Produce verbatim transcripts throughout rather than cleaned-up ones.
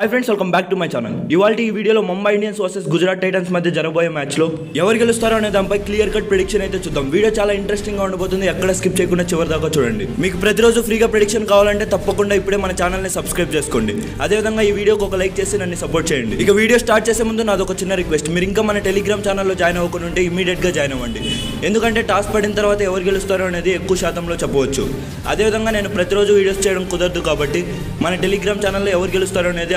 Hi friends welcome back to my channel. इवाल्टी ఈ వీడియోలో Mumbai Indians versus Gujarat Titans మధ్య జరగబోయే మ్యాచ్ లో ఎవరు గెలుస్తారో అనే దానిపై క్లియర్ కట్ ప్రెడిక్షన్ అయితే చూద్దాం। వీడియో చాలా ఇంట్రెస్టింగ్ గా ఉండబోతుంది, ఎక్కడ స్కిప్ చేయకుండా చివరి దాకా చూడండి। మీకు ప్రతిరోజు ఫ్రీగా ప్రెడిక్షన్ కావాలంటే తప్పకుండా ఇప్పుడే మన ఛానల్ ని సబ్స్క్రైబ్ చేసుకోండి। అదే విధంగా ఈ వీడియోకి ఒక లైక్ చేసి నన్ను సపోర్ట్ చేయండి। ఇక వీడియో స్టార్ట్ చేసే ముందు నాది ఒక చిన్న రిక్వెస్ట్, మీరు ఇంకా మన టెలిగ్రామ్ ఛానల్లో జాయిన్ అవ్వకుండా ఉంటే ఇమీడియట్ గా జాయిన్ అవ్వండి। ఎందుకంటే టాస్ పడిన తర్వాత ఎవరు గెలుస్తారో అనేది ఎక్కువ శాతంలో చెప్పవచ్చు। అదే విధంగా నేను ప్రతిరోజు వీడియోస్ చేయడం కుదరదు కాబట్టి మన టెలిగ్రామ్ ఛానల్లో ఎవరు గెలుస్తారో అనేది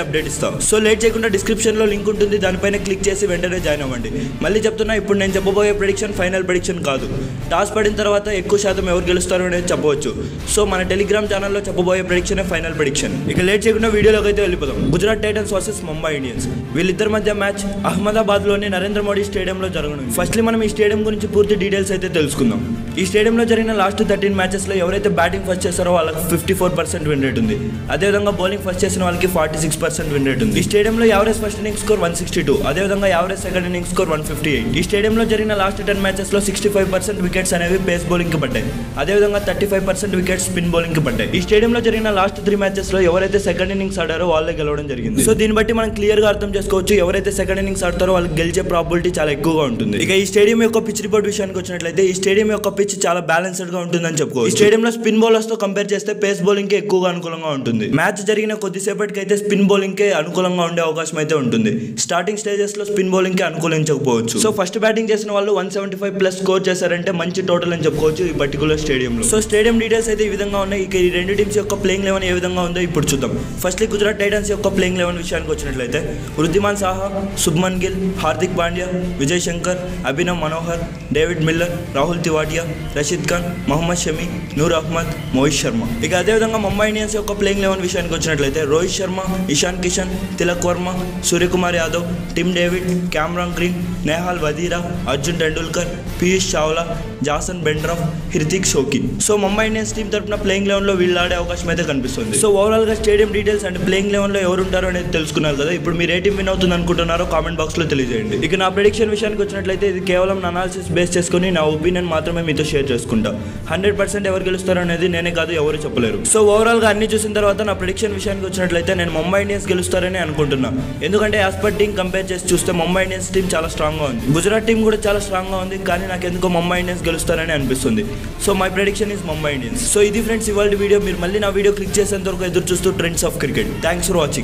సో లేట్ చేయకుండా డిస్క్రిప్షన్ లో లింక్ ఉంటుంది, దానిపైన క్లిక్ చేసి వెంటనే జాయిన్ అవ్వండి। మళ్ళీ చెప్తున్నా, ఇప్పుడు నేను చెప్పబోయే ప్రెడిక్షన్ ఫైనల్ ప్రెడిక్షన్ కాదు, టాస్ పడిన తర్వాత ఎక్కువ శాతం ఎవరు గెలుస్తారో అనేది చెప్పవచ్చు। సో మన టెలిగ్రామ్ ఛానల్లో చెప్పబోయే ప్రెడిక్షన్ ఫైనల్ ప్రెడిక్షన్। ఇక లేట్ చేయకుండా వీడియోలోకి అయితే వెళ్ళిపోదాం। Gujarat Titans versus Mumbai Indians, వీళ్ళిద్దరి మధ్య మ్యాచ్ అహ్మదాబాద్ లోని నరేంద్ర మోడీ స్టేడియంలో జరగనుంది। ఫస్ట్లీ మనం ఈ స్టేడియం గురించి పూర్తి డీటెయిల్స్ అయితే తెలుసుకుందాం। ఈ స్టేడియంలో జరిగిన లాస్ట్ థర్టీన్ మ్యాచెస్ లో ఎవరైతే బ్యాటింగ్ ఫస్ట్ చేశారో వాళ్ళకి fifty four percent win rate ఉంది, అదేవిధంగా బౌలింగ్ ఫస్ట్ చేసిన వాళ్ళకి forty six percent win rate ఉంది। ఈ స్టేడియంలో average first inning score one sixty two, అదేవిధంగా average second inning score one fifty eight. ఈ స్టేడియంలో జరిగిన లాస్ట్ టెన్ మ్యాచెస్ లో సిక్స్టీ ఫైవ్ పర్సెంట్ వికెట్స్ అనేవి పేస్ బౌలింగ్ కి పడ్డాయి, అదేవిధంగా thirty five percent wickets spin bowling కి పడ్డాయి। ఈ స్టేడియంలో జరిగిన లాస్ట్ త్రీ మ్యాచెస్ లో ఎవరైతే సెకండ్ ఇన్నింగ్స్ ఆడారో వాళ్ళే గెలవడం జరిగింది। సో దీన్ని బట్టి మనం క్లియర్ గా అర్థం చేసుకోవచ్చు, ఎవరైతే సెకండ్ ఇన్నింగ్స్ ఆడతారో వాళ్ళకి గెలిచే ప్రాబిలిటీ చాలా ఎక్కువగా ఉంటుంది। ఇక ఈ స్టేడియం యొక్క పిచ్ రిపోర్ట్ విషయానికి వచ్చినట్లయితే ఈ స్టేడియం యొక్క పిచ్ చాలా బ్యాలెన్స్డ్ గా ఉంటుందని చెప్పుకోవచ్చు। ఈ స్టేడియంలో స్పిన్ బౌలర్స్ తో కంపేర్ చేస్తే పేస్ బౌలింగ్ కి ఎక్కువగా అనుకూలంగా ఉంటుంది। మ్యాచ్ జరిగిన కొద్దిసేపటికి అయితే స్పిన్ బౌలింగ్ కే అనుకూలంగా ఉండే అవకాశం అయితే ఉంటుంది, స్టార్టింగ్ స్టేజెస్ లో స్పిన్ బౌలింగ్ కి అనుకూలించకపోవచ్చు। సో ఫస్ట్ బ్యాటింగ్ చేసిన వాళ్ళు one seventy five plus score చేశారంటే మంచి టోటల్ అని చెప్పుకోవచ్చు ఈ పర్టికులర్ స్టేడియంలో। సో స్టేడియం డీటెయిల్స్ అయితే ఈ విధంగా ఉన్నాయి। ఇక ఈ రెండు టీమ్స్ యొక్క ప్లేయింగ్ లెవెన్ ఏ విధంగా ఉందో ఇప్పుడు చూద్దాం। ఫస్ట్లీ గుజరాత్ టైటన్స్ యొక్క ప్లేయింగ్ లెవెన్ విషయానికి వచ్చినట్లయితే వృద్ధిమాన్ సాహా, శుభ్మన్ గిల్, హార్దిక్ పాండ్యా, విజయ్ శంకర్, అభినవ్ మనోహర్, డేవిడ్ మిల్లర్, రాహుల్ తివాటియా, రషీద్ ఖాన్, మొహమ్మద్ షమి, నూర్ అహ్మద్, మోహిత్ శర్మ। ఇక అదేవిధంగా ముంబై ఇండియన్స్ యొక్క ప్లేయింగ్ లెవెన్ విషయానికి వచ్చినట్లయితే Rohit Sharma, Ishan Kishan, Tilak Varma, Suryakumar Yadav, Tim David, Cameron Green, Nehal Wadhera, Arjun Tendulkar, Piyush Chawla, Jason Behrendorff, Hrithik Shokeen. So Mumbai Indians team తరఫున ప్లేయింగ్ లెవెన్లో వీళ్ళు ఆడే అవకాశం అయితే కనిపిస్తుంది। సో ఓవరాల్గా స్టేడియం డీటెయిల్స్ అండ్ ప్లేయింగ్ లెవెన్లో ఎవరు ఉంటారో అనేది తెలుసుకున్నారు కదా। ఇప్పుడు మీరు ఏ టీం విన్ అవుతుంది అనుకుంటున్నారో కామెంట్ బాక్స్లో తెలియజేయండి। ఇక నా ప్రెడిక్షన్ విషయానికి వచ్చినట్లయితే ఇది కేవలం నా అనాలిసిస్ బేస్ చేసుకుని నా ఒపీనియన్ మాత్రమే మీతో షేర్ చేసుకుంటా। హండ్రెడ్ పర్సెంట్ ఎవరు గెలుస్తారో అనేది నేనే కాదు ఎవరు చెప్పలేరు। సో ఓవరాల్గా అన్ని చూసిన తర్వాత నా ప్రెడిక్షన్ విషయానికి వచ్చినట్లయితే నేను ముంబై ఇండియన్స్ గెలుస్తారని అనుకుంటున్నా, ఎందుకంటే యాజ్ పర్ టీం కంపేర్ చేసి చూస్తే ముంబై ఇండియన్స్ టీం చాలా స్ట్రాంగ్గా ఉంది, గుజరాత్ టీం కూడా చాలా స్ట్రాంగ్గా ఉంది, కానీ నాకు ఎందుకో ముంబై ఇండియన్స్ గెలుస్తారని అనిపిస్తుంది। So my prediction is Mumbai Indians. So ఇది ఫ్రెండ్స్ ఇవాళ వీడియో, మీరు మళ్ళీ నా వీడియో క్లిక్ చేసేంత వరకు ఎదురు చూస్తూ trends of cricket. Thanks for watching.